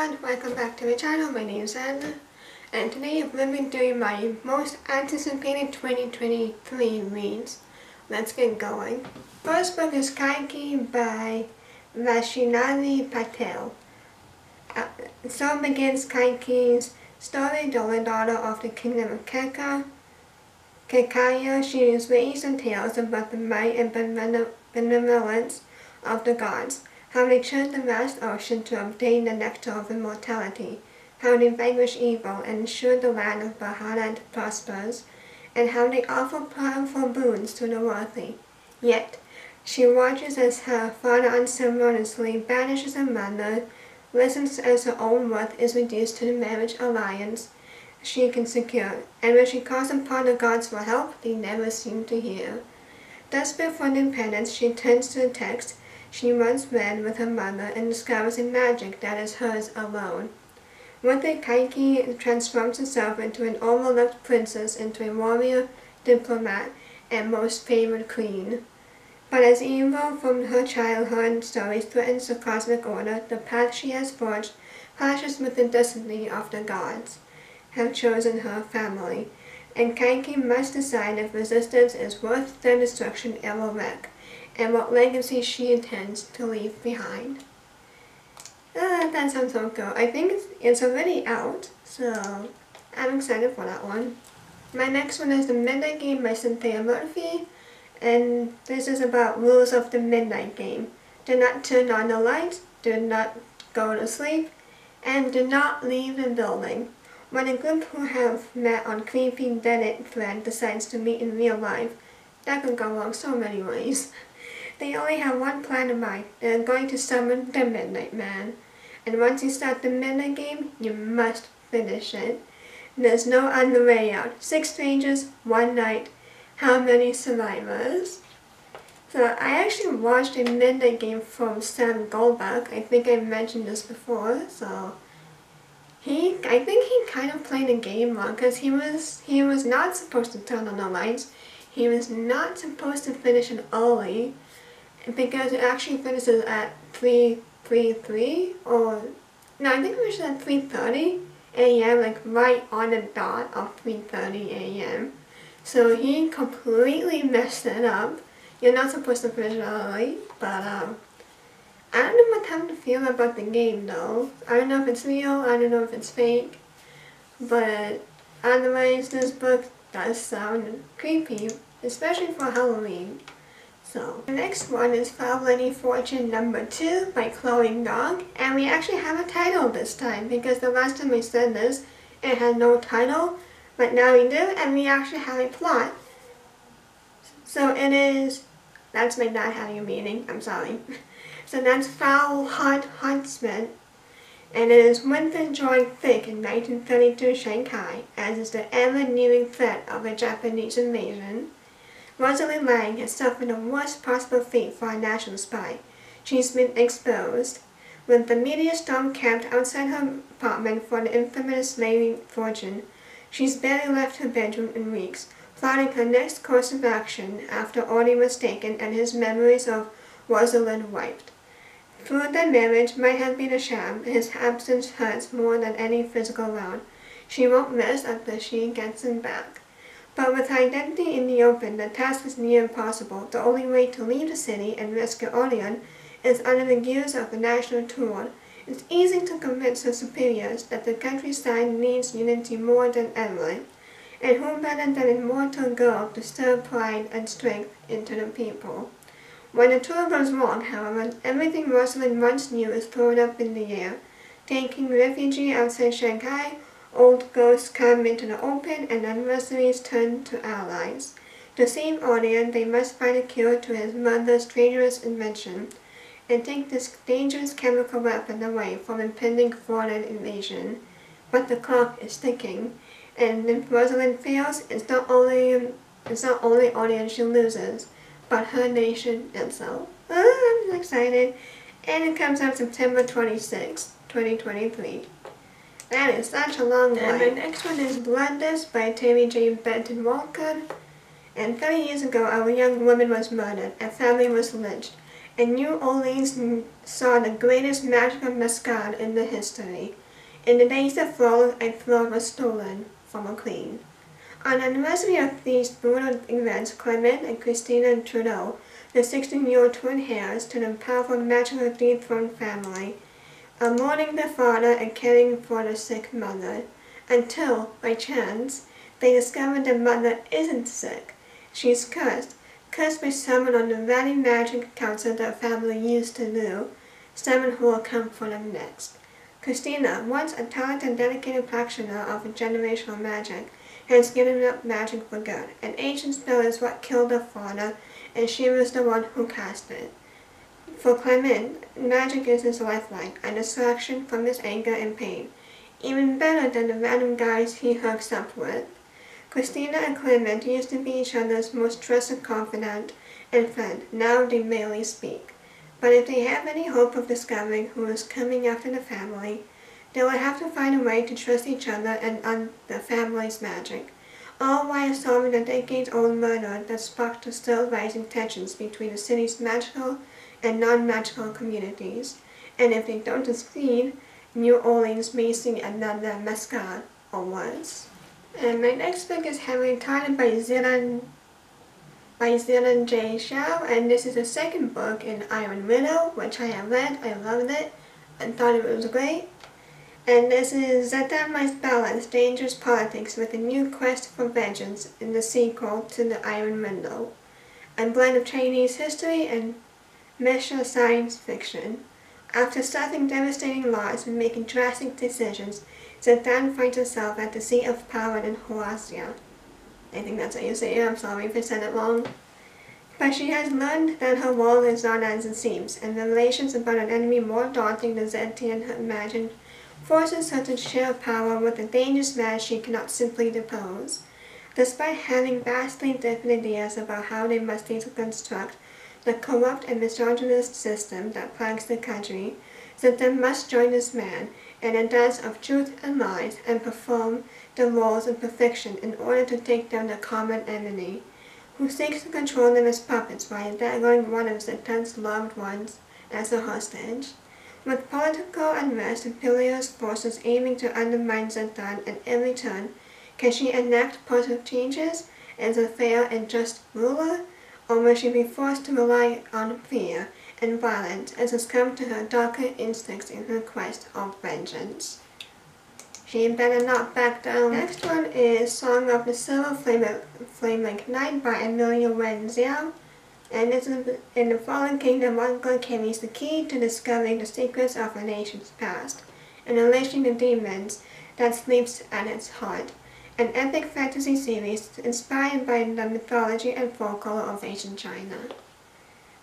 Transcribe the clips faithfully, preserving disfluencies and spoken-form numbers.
And welcome back to my channel. My name is Anna, and today I'm going to be doing my most anticipated twenty twenty-three reads. Let's get going. First book is Kaikeyi by Vaishnavi Patel. Uh, so begins Kaikeyi's story, the daughter of the kingdom of Keka. Kaikeyi, she is raised on tales about the might and benevolence of the gods. How they churned the vast ocean to obtain the nectar of immortality, how they vanquish evil and ensure the land of Bahaland prospers, and how they offer powerful boons to the worthy. Yet, she watches as her father unceremoniously banishes her mother, listens as her own worth is reduced to the marriage alliance she can secure, and when she calls upon the gods for help, they never seem to hear. Desperate for independence, she turns to the text she once read with her mother and discovers a magic that is hers alone. With it, Kaikeyi transforms herself into an overlooked princess, into a warrior, diplomat, and most favored queen. But as evil from her childhood stories threatens the cosmic order, the path she has forged clashes with the destiny of the gods have chosen her family, and Kaikeyi must decide if resistance is worth the destruction it will wreck, and what legacy she intends to leave behind. Uh, that sounds so cool. I think it's, it's already out, so I'm excited for that one. My next one is The Midnight Game by Cynthia Murphy, and this is about rules of the midnight game. Do not turn on the lights, do not go to sleep, and do not leave the building. When a group who have met on creepy dead-end thread decides to meet in real life, that can go wrong so many ways. They only have one plan in mind. They are going to summon the Midnight Man. And once you start the midnight game, you must finish it. There's no other way out. Six strangers, one night. How many survivors? So I actually watched a midnight game from Sam Goldbach. I think I mentioned this before. So he, I think he kind of played a game wrong, because he was he was not supposed to turn on the lights. He was not supposed to finish it early, because it actually finishes at three three three, or no, I think it was at three thirty a m, like right on the dot of three thirty a m So he completely messed it up. You're not supposed to finish it early, but um, I don't know what time to feel about the game though. I don't know if it's real, I don't know if it's fake, but otherwise this book does sound creepy, especially for Halloween. So, the next one is Foul Fortune Number two by Chloe Gong, and we actually have a title this time, because the last time we said this, it had no title, but now we do, and we actually have a plot. So it is... that's my not having a meaning, I'm sorry. So that's Foul Heart Huntsman, and it is winter drawing thick in nineteen thirty-two Shanghai, as is the ever-nearing threat of a Japanese invasion. Rosalie Lang has suffered the worst possible fate for a national spy. She's been exposed. With the meteor storm camped outside her apartment for the infamous Foul Fortune, she's barely left her bedroom in weeks, plotting her next course of action after Audie was taken and his memories of Rosalind wiped. Though their marriage might have been a sham, his absence hurts more than any physical wound. She won't rest until she gets him back. But with her identity in the open, the task is near impossible. The only way to leave the city and rescue Orion is under the guise of the national tour. It's easy to convince her superiors that the countryside needs unity more than ever, and who better than an immortal girl to stir pride and strength into the people. When the tour goes wrong, however, everything Rosalind once knew is thrown up in the air. Taking refuge outside Shanghai, old ghosts come into the open, and adversaries turn to allies. To save Orion, they must find a cure to his mother's dangerous invention, and take this dangerous chemical weapon away from impending foreign invasion. But the clock is ticking, and if Rosalind fails, it's not only it's not only Orion she loses, but her nation itself. Oh, I'm excited, and it comes out September twenty-sixth, twenty twenty-three. That is such a long one. And my next one is Bloodless by Tammy J. Benton-Walker. And thirty years ago, a young woman was murdered, a family was lynched, and New Orleans saw the greatest magical mascot in the history. In the days that followed, a throne was stolen from a queen. On the anniversary of these brutal events, Clement and Christina Trudeau, the sixteen-year-old twin heirs to the powerful magical dethroned family, are mourning their father and caring for the sick mother, until, by chance, they discover the mother isn't sick. She's cursed, cursed by someone on the very magic council their family used to do, someone who will come for them next. Christina, once a talented and dedicated practitioner of generational magic, has given up magic for good. An ancient spell is what killed her father, and she was the one who cast it. For Clement, magic is his lifeline, a distraction from his anger and pain, even better than the random guys he hooks up with. Christina and Clement used to be each other's most trusted confidant and friend. Now they barely speak. But if they have any hope of discovering who is coming after the family, they will have to find a way to trust each other and on the family's magic, all while solving the decades-old murder that sparked the still rising tensions between the city's magical and non-magical communities. And if they don't succeed, New Orleans may see another mascot or worse. And my next book is heavily titled by Xiran by Xiran J. Xiao, and this is the second book in Iron Widow, which I have read. I loved it and thought it was great. And this is Zatamai's Balance, Dangerous Politics with a New Quest for Vengeance, in the sequel to The Iron Widow, a blend of Chinese history and measure science fiction. After suffering devastating loss and making drastic decisions, Zidane finds herself at the seat of power in Horasia. I think that's how you say it, I'm sorry if I said it wrong. But she has learned that her world is not as it seems, and the revelations about an enemy more daunting than Zidane had imagined forces her to share power with a dangerous man she cannot simply depose. Despite having vastly different ideas about how they must deconstruct the corrupt and misogynist system that plagues the country, Zidane must join this man in a dance of truth and lies and perform the roles of perfection in order to take down the common enemy, who seeks to control them as puppets while dangling one of Zidane's loved ones as a hostage. With political unrest and Peleus forces aiming to undermine Zidane at every turn, can she enact positive changes as a fair and just ruler? Or will she be forced to rely on fear and violence and succumb to her darker instincts in her quest of vengeance? She better not back down. Next one is Song of the Silver Flaming Knight by Amelia Renzi. And this is in the Fallen Kingdom, one girl carries the key to discovering the secrets of her nation's past and unleashing the demons that sleeps at its heart. An epic fantasy series inspired by the mythology and folklore of ancient China.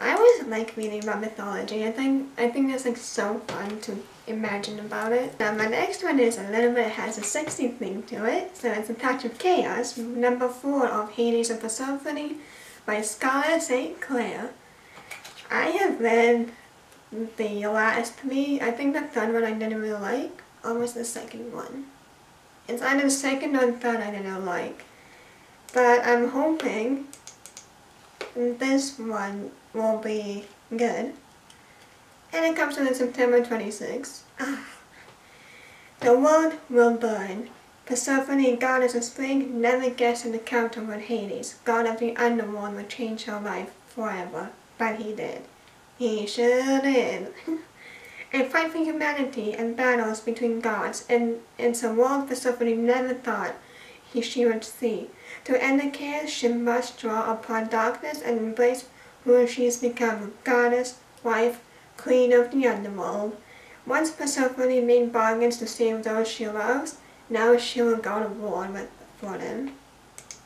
I always like reading about mythology. I think I think that's like so fun to imagine about it. Now my next one is a little bit has a sexy theme to it, so it's A Touch of Chaos, number four of Hades and Persephone by Scarlett Saint Clair. I have read the last three. I think the third one I didn't really like. Or was the second one? It's either the second or the third I didn't like, but I'm hoping this one will be good. And it comes on September twenty-sixth. Ah. The world will burn. Persephone, goddess of spring, never guessed an encounter with Hades, god of the underworld, would change her life forever. But he did. He sure did. A fight for humanity and battles between gods, and it's a world Persephone never thought he, she would see. To end the chaos, she must draw upon darkness and embrace who she has become, goddess, wife, queen of the underworld. Once Persephone made bargains to save those she loves, now she will go to war with, for them.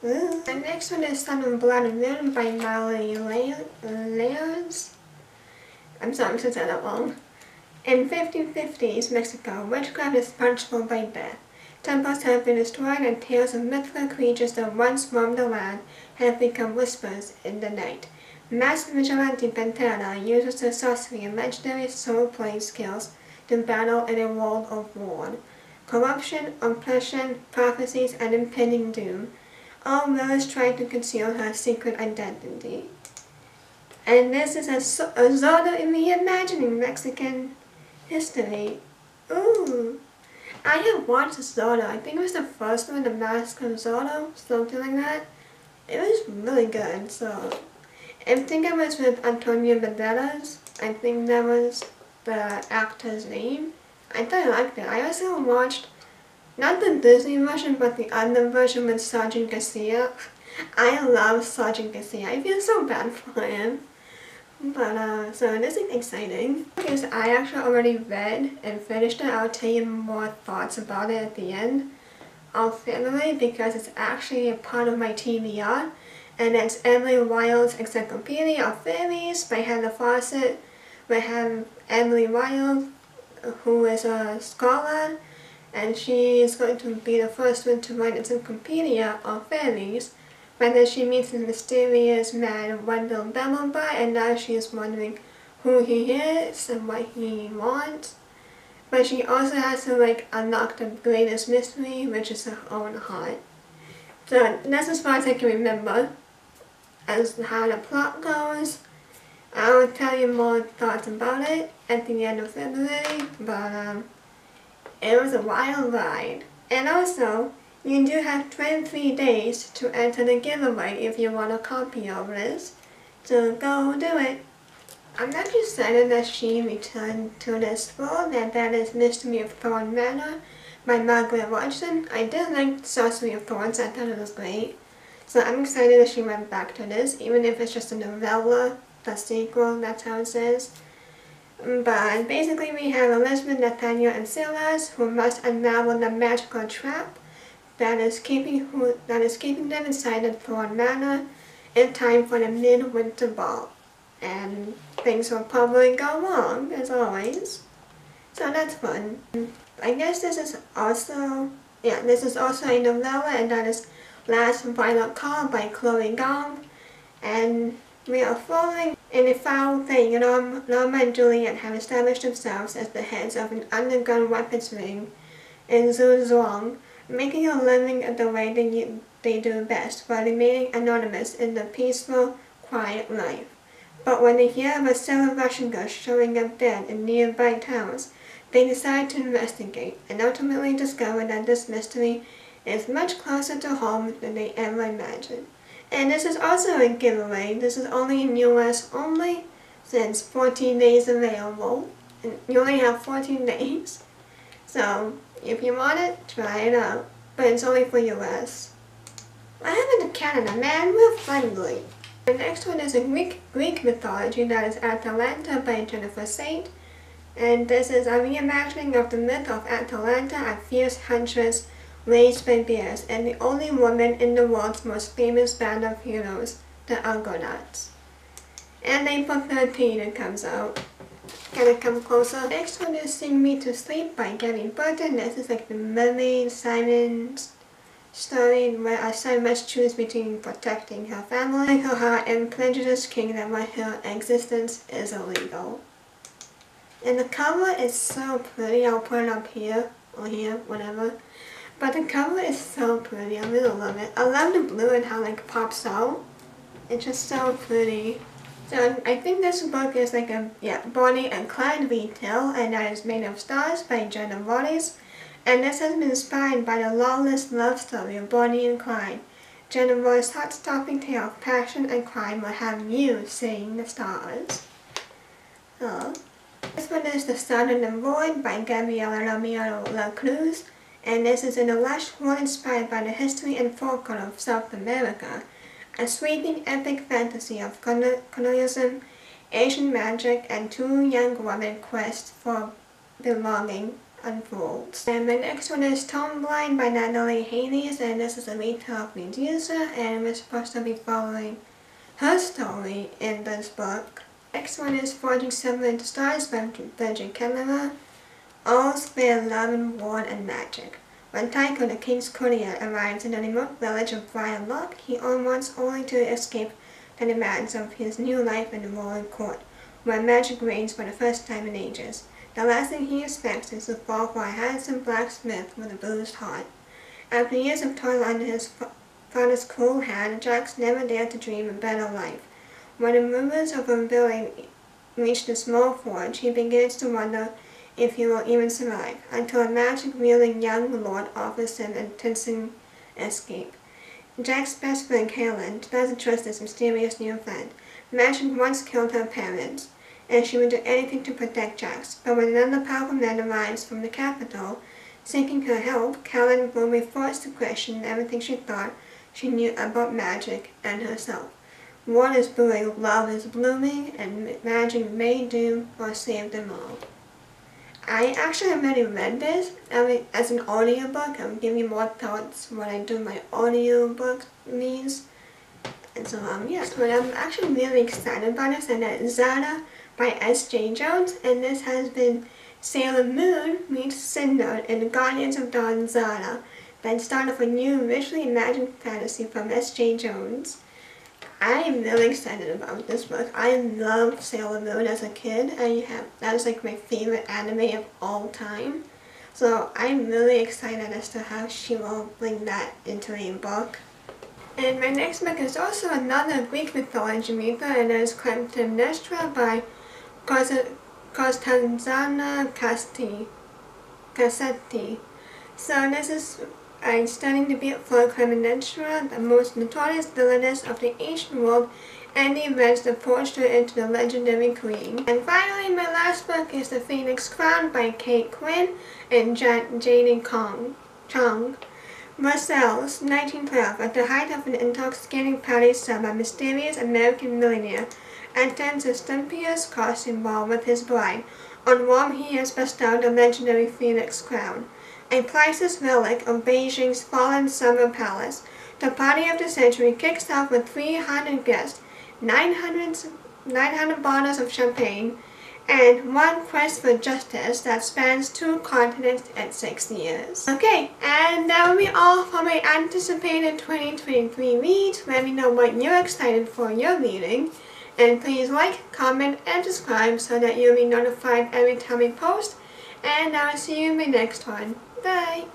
Ooh. The next one is Sun and Blood and Moon by Miley Lay. I'm sorry to say that wrong. In fifteen fifties Mexico, witchcraft is punishable by death. Temples have been destroyed and tales of mythical creatures that once roamed the land have become whispers in the night. Masked vigilante Pantera uses her sorcery and legendary soul-playing skills to battle in a world of war, corruption, oppression, prophecies, and impending doom. All villains try to conceal her secret identity. And this is a, a Zorro in Reimagining Mexican History. Ooh. I have watched Zorro. I think it was the first one, The Mask of Zorro, something like that. It was really good, so... I think it was with Antonio Banderas. I think that was the actor's name. I thought I liked it. I also watched, not the Disney version, but the other version with Sergeant Garcia. I love Sergeant Garcia. I feel so bad for him. But, uh, so this is exciting. Because I actually already read and finished it. I'll tell you more thoughts about it at the end of February, because it's actually a part of my T B R. And it's Emily Wilde's Encyclopedia of Fairies by Heather Fawcett. We have Emily Wilde, who is a scholar, and she is going to be the first one to write an encyclopedia of fairies. But then she meets the mysterious man Wendell Bellumba, and now she is wondering who he is and what he wants. But she also has to like unlock the greatest mystery, which is her own heart. So that's as far as I can remember as how the plot goes. I will tell you more thoughts about it at the end of February, but um, it was a wild ride. And also, you do have twenty-three days to enter the giveaway if you want a copy of this, so go do it. I'm not just excited that she returned to this world, and that is Mystery of Thorn Manor by Margaret Watson. I did like Sorcery of Thorns, I thought it was great. So I'm excited that she went back to this, even if it's just a novella, the sequel, that's how it says. But basically we have Elizabeth, Nathaniel, and Silas who must unravel the magical trap that is keeping, who, that is keeping them inside the Thorn Manor in time for the Midwinter Ball. And things will probably go wrong, as always. So that's fun. I guess this is also, yeah, this is also a novella, and that is Last Violet Call by Chloe Gong. And we are following in a foul thing. Norma, Norma and Juliet have established themselves as the heads of an underground weapons ring in Zhuozhuang, making a living at the way they, they do best, while remaining anonymous in the peaceful, quiet life. But when they hear of a cell of Russian girls showing up dead in nearby towns, they decide to investigate, and ultimately discover that this mystery is much closer to home than they ever imagined. And this is also a giveaway. This is only in U S only, since fourteen days available. And you only have fourteen days. So if you want it, try it out. But it's only for U S. What happened to Canada, man? We're friendly. The next one is a Greek, Greek mythology, that is Atalanta by Jennifer Saint. And this is a reimagining of the myth of Atalanta, a fierce huntress raised by bears, and the only woman in the world's most famous band of heroes, the Argonauts. And April thirteenth it comes out. Can I come closer? Next one is Sing Me to Sleep by Gabby Burton. This is like the mermaid Simon's story, where a Simon must choose between protecting her family, her heart, and prejudiced kingdom where her existence is illegal. And the cover is so pretty. I'll put it up here, or here, whatever. But the cover is so pretty. I really love it. I love the blue and how like pops out. It's just so pretty. So I think this book is like a yeah, Bonnie and Clyde retail, and that is Made of Stars by Jenna Waters. And this has been inspired by the lawless love story of Bonnie and Clyde. Jenna Waters' heart-stopping tale of passion and crime will have you seeing the stars. Oh. This one is The Sun and the Void by Gabriela Romero La Cruz, and this is in a lush world inspired by the history and folklore of South America, a sweeping epic fantasy of colonialism, Asian magic, and two young women's quest for belonging unfolds. And the next one is Tombblind by Natalie Haley, and this is a retail of Medusa, and we're supposed to be following her story in this book. Next one is Forging Seven Stars by Benjamin Kemmer. All's fair in love and war and magic. When Tycho, the king's courier, arrives in a remote village of Briar Lock, he wants only to escape the demands of his new life in the royal court, where magic reigns for the first time in ages. The last thing he expects is to fall for a handsome blacksmith with a bruised heart. After years of toil under his father's cruel hand, Jack's never dared to dream a better life. When the rumors of unveiling reach the small forge, he begins to wonder if he will even survive, until a magic-wielding young lord offers him a tempting escape. Jack's best friend, Kaylin, doesn't trust his mysterious new friend. Magic once killed her parents, and she would do anything to protect Jax, but when another powerful man arrives from the capital, seeking her help, Kaylin will be forced to question everything she thought she knew about magic and herself. War is brewing, love is blooming, and magic may do or save them all. I actually already read this as an audiobook. I'm giving more thoughts when I do my audiobook reads. And so, um, yes, but I'm actually really excited about this. And that is Zada by S J Jones. And this has been Sailor Moon meets Sindar and the Guardians of Dawn Zada. Then start off a new, richly imagined fantasy from S J Jones. I am really excited about this book. I loved Sailor Moon as a kid. I have that is like my favorite anime of all time. So I'm really excited as to how she will bring that into a book. And my next book is also another Greek mythology reader, and it is Clytemnestra by Costanza Casati. So this is and studying the beautiful Clytemnestra, the most notorious villainess of the ancient world, and the events that forged her into the legendary queen. And finally, my last book is The Phoenix Crown by Kate Quinn and Janie Chong. Versailles, nineteen twelve, at the height of an intoxicating party sub, a mysterious American millionaire attends a stupendous costume ball with his bride, on whom he has bestowed the legendary Phoenix Crown, a priceless relic of Beijing's fallen summer palace. The party of the century kicks off with three hundred guests, nine hundred, nine hundred bottles of champagne, and one quest for justice that spans two continents and six years. Okay, and that will be all for my anticipated twenty twenty-three reads. Let me know what you're excited for your reading. And please like, comment, and subscribe so that you'll be notified every time I post. And I'll see you in my next one. Bye!